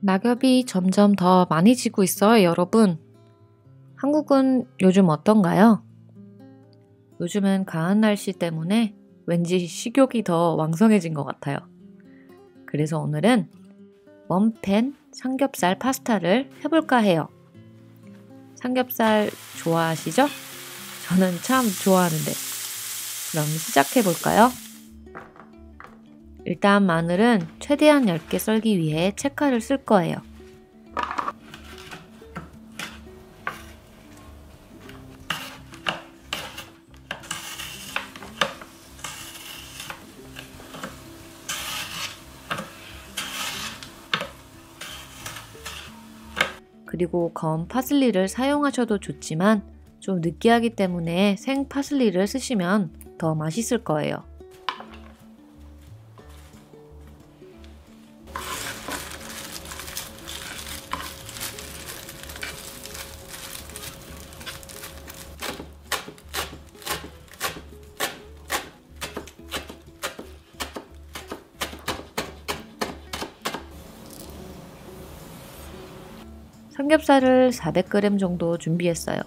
낙엽이 점점 더 많이 지고 있어요, 여러분. 한국은 요즘 어떤가요? 요즘은 가을 날씨 때문에 왠지 식욕이 더 왕성해진 것 같아요. 그래서 오늘은 원팬 삼겹살 파스타를 해볼까 해요. 삼겹살 좋아하시죠? 저는 참 좋아하는데. 그럼 시작해볼까요? 일단 마늘은 최대한 얇게 썰기 위해 채칼을 쓸 거예요. 그리고 검 파슬리를 사용하셔도 좋지만 좀 느끼하기 때문에 생 파슬리를 쓰시면 더 맛있을 거예요. 삼겹살을 400g 정도 준비했어요.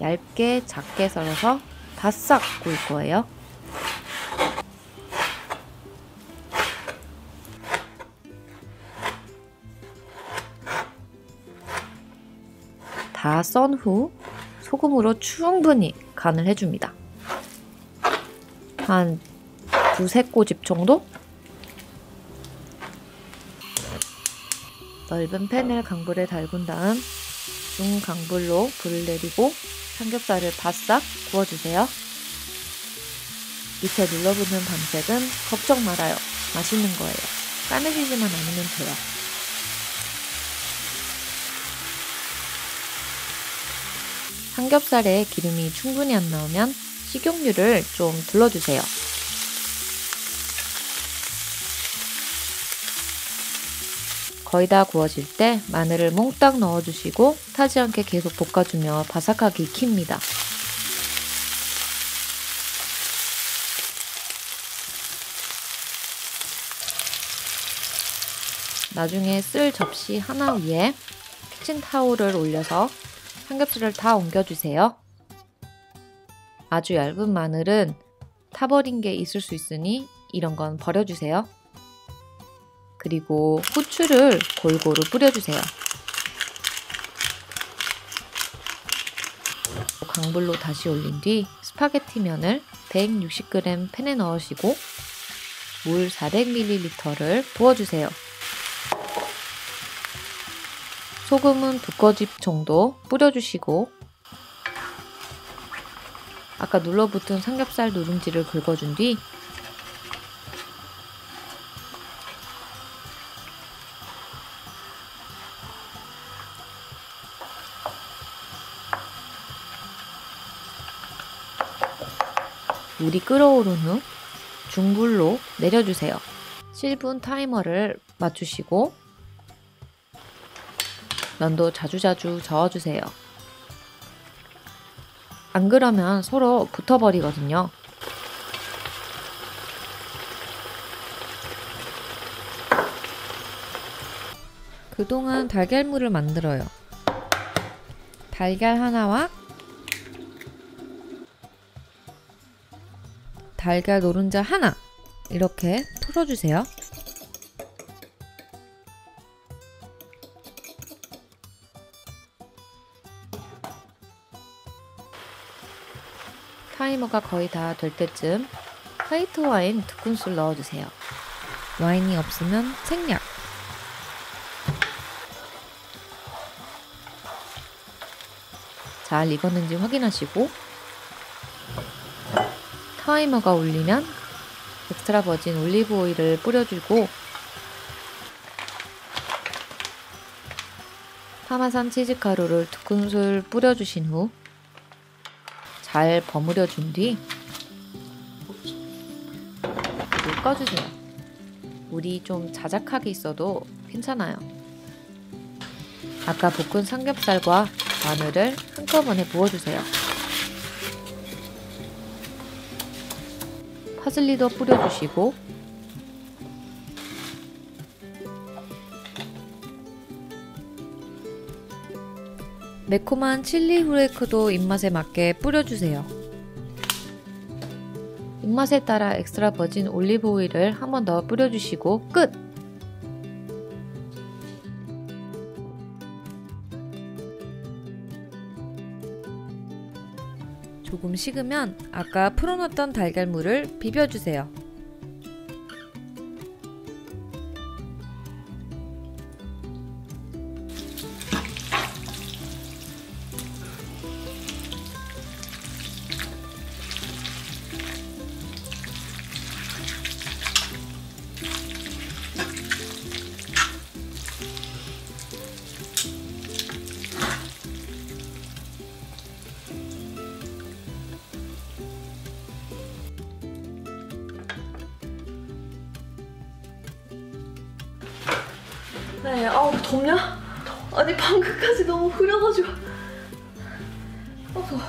얇게 작게 썰어서 바싹 구울 거예요. 다 썬 후 소금으로 충분히 간을 해줍니다. 한 두세 꼬집 정도? 넓은 팬을 강불에 달군 다음 중강불로 불을 내리고 삼겹살을 바싹 구워주세요. 밑에 눌러붙는 밤색은 걱정 말아요. 맛있는 거예요. 까매지지만 않으면 돼요. 삼겹살에 기름이 충분히 안 나오면 식용유를 좀 둘러주세요. 거의 다 구워질 때 마늘을 몽땅 넣어주시고 타지 않게 계속 볶아주며 바삭하게 익힙니다. 나중에 쓸 접시 하나 위에 키친타올을 올려서 삼겹살을 다 옮겨주세요. 아주 얇은 마늘은 타버린 게 있을 수 있으니 이런 건 버려주세요. 그리고 후추를 골고루 뿌려주세요. 강불로 다시 올린 뒤 스파게티 면을 160g 팬에 넣으시고 물 400ml를 부어주세요. 소금은 두 꼬집 정도 뿌려주시고 아까 눌러붙은 삼겹살 누룽지를 긁어준 뒤 물이 끓어오른 후 중불로 내려주세요. 7분 타이머를 맞추시고 면도 자주자주 저어주세요. 안 그러면 서로 붙어버리거든요. 그동안 달걀물을 만들어요. 달걀 하나와 달걀 노른자 하나 이렇게 풀어주세요. 타이머가 거의 다 될 때쯤 화이트 와인 2큰술 넣어주세요. 와인이 없으면 생략. 잘 익었는지 확인하시고 타이머가 울리면 엑스트라 버진 올리브 오일을 뿌려주고 파마산 치즈 가루를 2큰술 뿌려주신 후 잘 버무려 준 뒤 불을 꺼주세요. 물이 좀 자작하게 있어도 괜찮아요. 아까 볶은 삼겹살과 마늘을 한꺼번에 부어주세요. 파슬리도 뿌려주시고 매콤한 칠리 플레이크도 입맛에 맞게 뿌려주세요. 입맛에 따라 엑스트라 버진 올리브 오일을 한 번 더 뿌려주시고 끝! 조금 식으면 아까 풀어놨던 달걀물을 비벼주세요. 네, 아우 덥냐? 아니 방금까지 너무 흐려가지고 더워.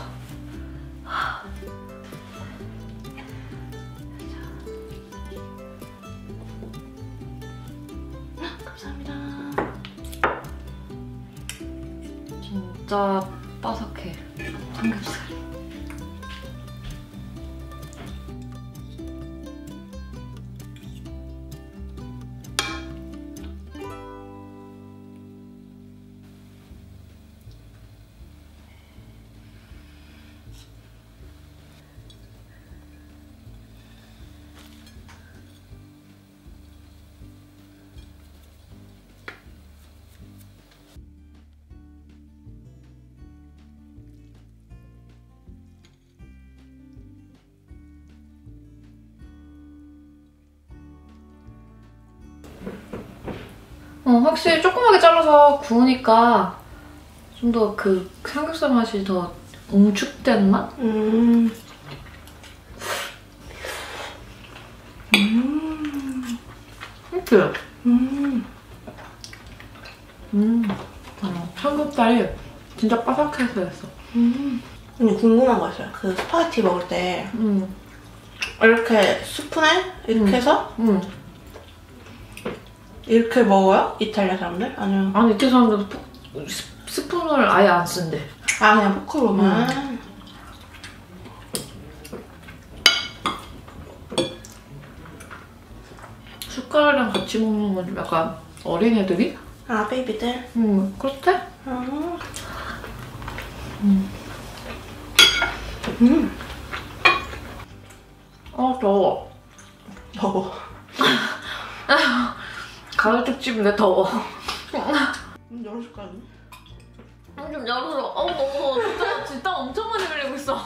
감사합니다. 진짜 바삭해 삼겹살이. 확실히 조그맣게 잘라서 구우니까 좀 더 그 삼겹살 맛이 더 응축된 맛? 그치? 삼겹살이 진짜 바삭해서 했어. 근데 궁금한 거 있어요. 그 스파게티 먹을 때 이렇게 스푼에 이렇게 해서 이렇게 먹어요? 이탈리아 사람들? 아니면? 아니 이탈리아 사람들도 스푼을 아예 안 쓴대. 아 그냥 포크로만? 숟가락이랑 같이 먹는 건 좀 약간 어린애들이? 아 베이비들? 그렇대? 아 더워 더워. 가을 특집인데 더워. 문 열어줄까요? 좀 열어줘. 어우 너무 더워. 진짜 엄청 많이 흘리고 있어.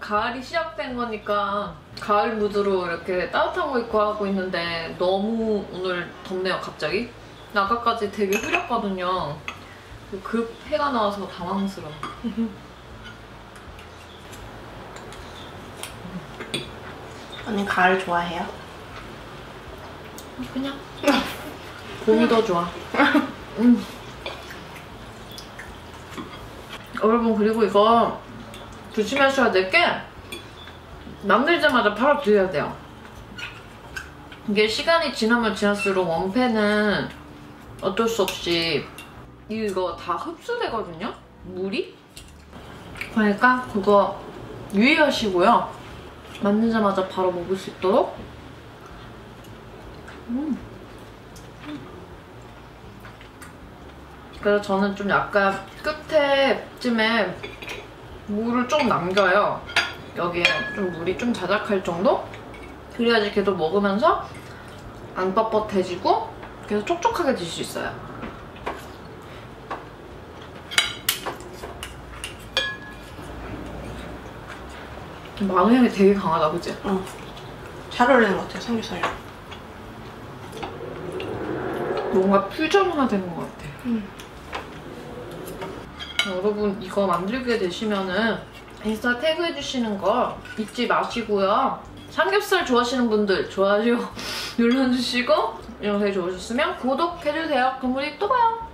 가을이 시작된 거니까 가을 무드로 이렇게 따뜻한 거 입고 하고 있는데 너무 오늘 덥네요 갑자기. 아까까지 되게 흐렸거든요. 급 해가 나와서 당황스러워. 언니 가을 좋아해요? 그냥 봄이 더 좋아. 여러분 그리고 이거 조심하셔야 될 게 만들자마자 바로 드셔야 돼요. 이게 시간이 지나면 지날수록 원패는 어쩔 수 없이 이거 다 흡수되거든요? 물이? 그러니까 그거 유의하시고요. 만들자마자 바로 먹을 수 있도록. 그래서 저는 좀 약간 끝에쯤에 물을 좀 남겨요. 여기에 좀 물이 좀 자작할 정도? 그래야지 걔도 먹으면서 안 뻣뻣해지고 계속 촉촉하게 드실 수 있어요. 마늘 향이 되게 강하다, 그치? 응. 잘 어울리는 것 같아요, 삼겹살이랑. 뭔가 퓨전화 되는 것 같아. 여러분 이거 만들게 되시면은 인스타 태그해주시는 거 잊지 마시고요. 삼겹살 좋아하시는 분들 좋아요 눌러주시고 영상이 좋으셨으면 구독해주세요. 그럼 우리 또 봐요.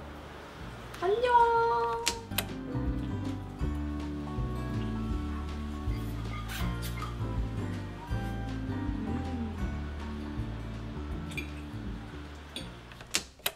안녕.